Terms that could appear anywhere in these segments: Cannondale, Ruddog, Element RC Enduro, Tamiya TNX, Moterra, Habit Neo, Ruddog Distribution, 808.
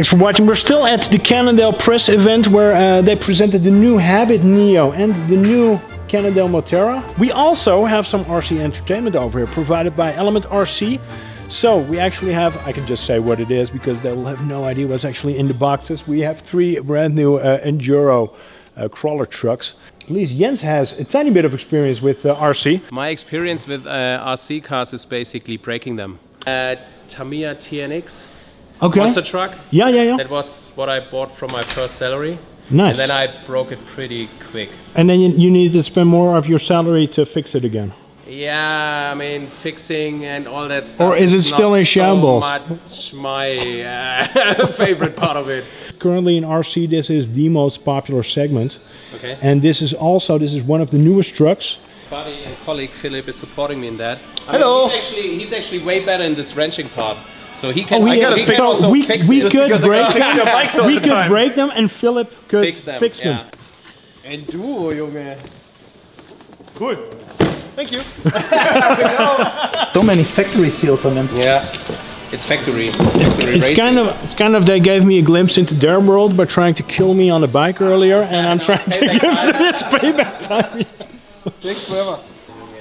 Thanks for watching. We're still at the Cannondale press event where they presented the new Habit Neo and the new Cannondale Moterra. We also have some RC entertainment over here provided by Element RC. So we actually have, I can just say what it is because they will have no idea what's actually in the boxes. We have three brand new Enduro crawler trucks. At least Jens has a tiny bit of experience with RC. My experience with RC cars is basically breaking them. Tamiya TNX. Okay. Monster truck. Yeah, yeah, yeah. That was what I bought from my first salary. Nice. And then I broke it pretty quick. And then you needed to spend more of your salary to fix it again. Yeah, I mean, fixing and all that stuff. Or is it still in shambles? Much my favorite part of it. Currently in RC, this is the most popular segment. Okay. And this is one of the newest trucks. Buddy and colleague Philip is supporting me in that. Hello. Mean, he's actually way better in this wrenching part. So he can break them and Philip could fix them. Yeah. Enduro, Junge. Cool. Thank you. So many factory seals on them. Yeah. It's factory. It's kind of they gave me a glimpse into their world by trying to kill me on the bike earlier, and I'm trying to give them its payback time. Takes forever.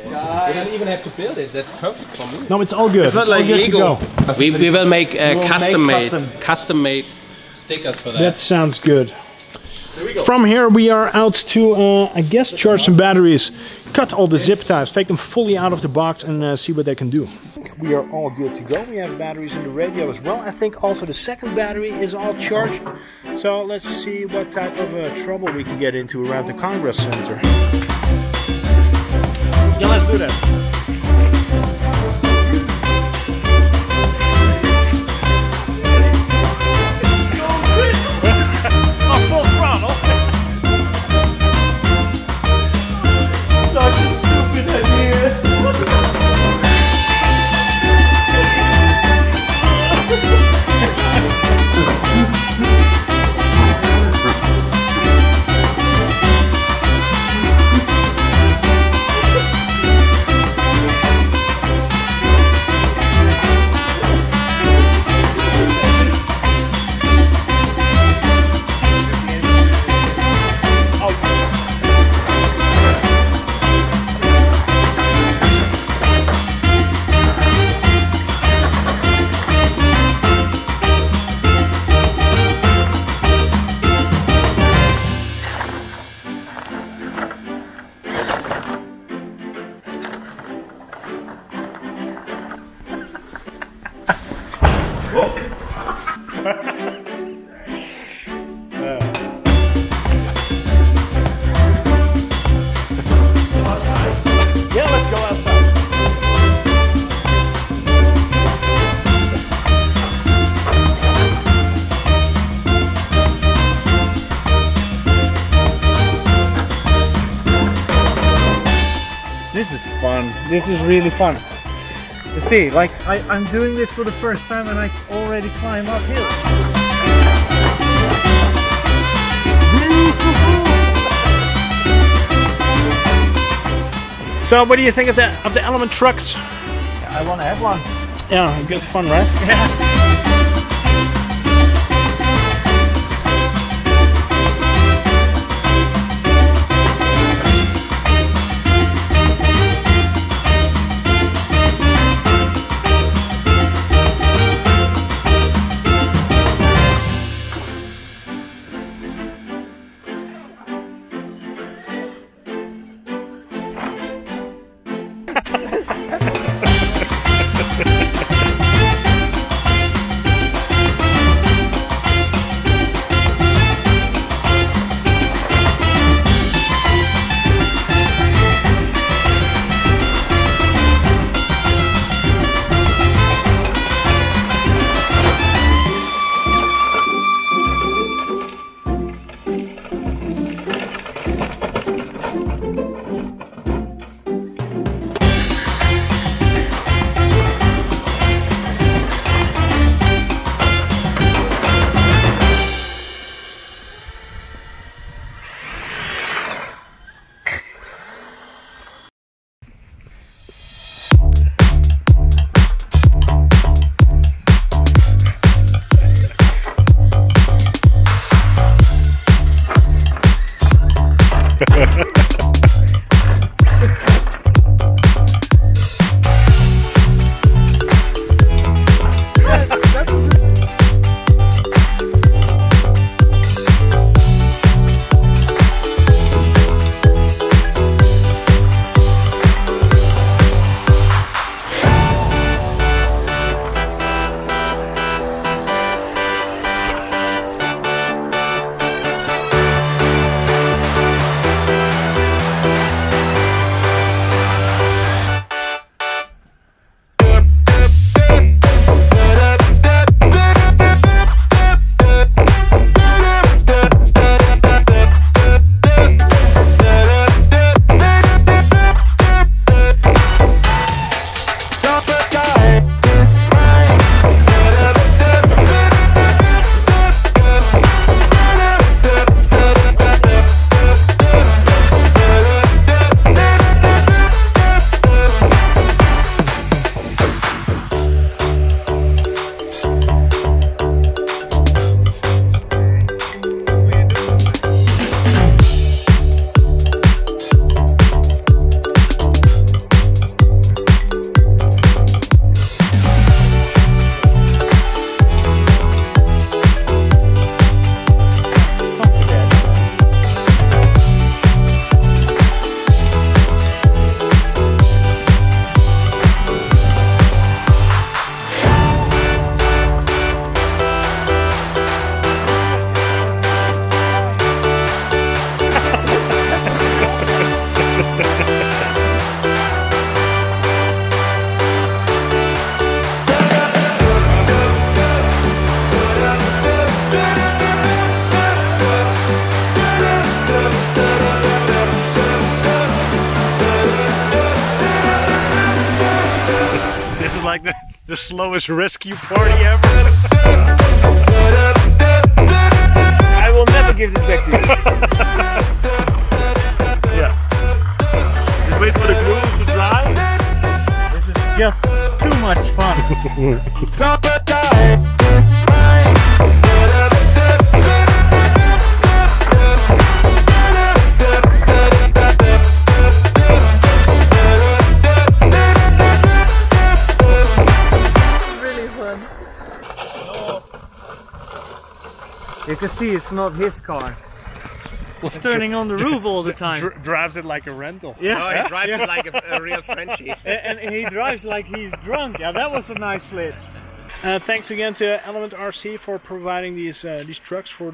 You don't even have to build it. That's perfect for me. No, it's all good. It's not like Lego. We will make custom made stickers for that. That sounds good. From here we are out to, I guess, charge some batteries, cut all the zip ties, take them fully out of the box and see what they can do. We are all good to go. We have batteries in the radio as well. I think also the second battery is all charged. So let's see what type of trouble we can get into around the Congress Center. Yeah, let's do that. This is fun. This is really fun. You see, like, I'm doing this for the first time and I already climb up hills. So what do you think of the Element trucks? Yeah, I want to have one. Yeah, good fun, right? Yeah. This is like the slowest rescue party ever. I will never give this back to you. Yeah. Just wait for the grooves to dry. This is just too much fun. Summertime. You can see it's not his car. Well, it's turning on the roof all the time. Drives it like a rental. Yeah. No, he drives it like a real Frenchie. And he drives like he's drunk. Yeah, that was a nice slip. Thanks again to Element RC for providing these trucks for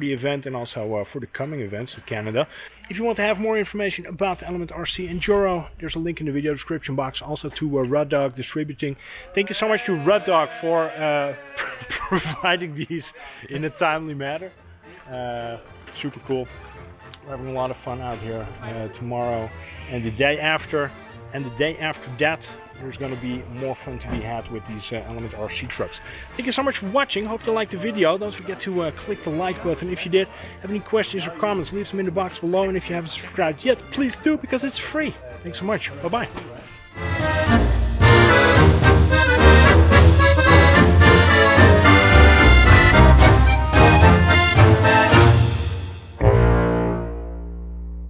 the event and also for the coming events in Canada. If you want to have more information about the Element RC Enduro, there's a link in the video description box, also to Ruddog Distributing. Thank you so much to Ruddog for providing these in a timely manner. Super cool. We're having a lot of fun out here tomorrow and the day after. And the day after that, there's going to be more fun to be had with these Element RC trucks. Thank you so much for watching. Hope you liked the video. Don't forget to click the like button if you did. Have any questions or comments, leave them in the box below. And if you haven't subscribed yet, please do, because it's free. Thanks so much. Bye-bye.